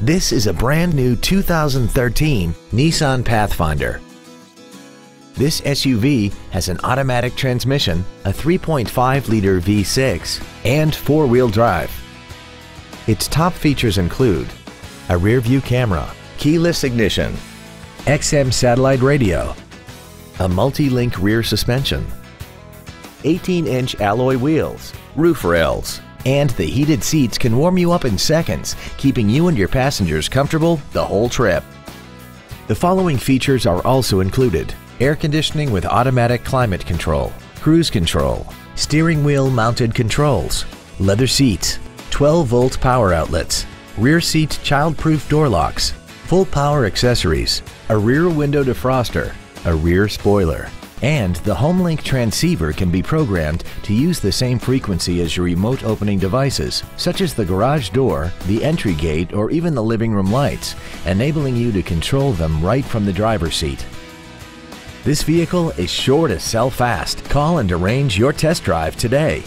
This is a brand new 2013 Nissan Pathfinder. This SUV has an automatic transmission, a 3.5-liter V6, and four-wheel drive. Its top features include a rear-view camera, keyless ignition, XM satellite radio, a multi-link rear suspension, 18-inch alloy wheels, roof rails, and the heated seats can warm you up in seconds, keeping you and your passengers comfortable the whole trip. The following features are also included: air conditioning with automatic climate control, cruise control, steering wheel mounted controls, leather seats, 12-volt power outlets, rear seat child-proof door locks, full power accessories, a rear window defroster, a rear spoiler, and the HomeLink transceiver can be programmed to use the same frequency as your remote opening devices, such as the garage door, the entry gate, or even the living room lights, enabling you to control them right from the driver's seat. This vehicle is sure to sell fast. Call and arrange your test drive today.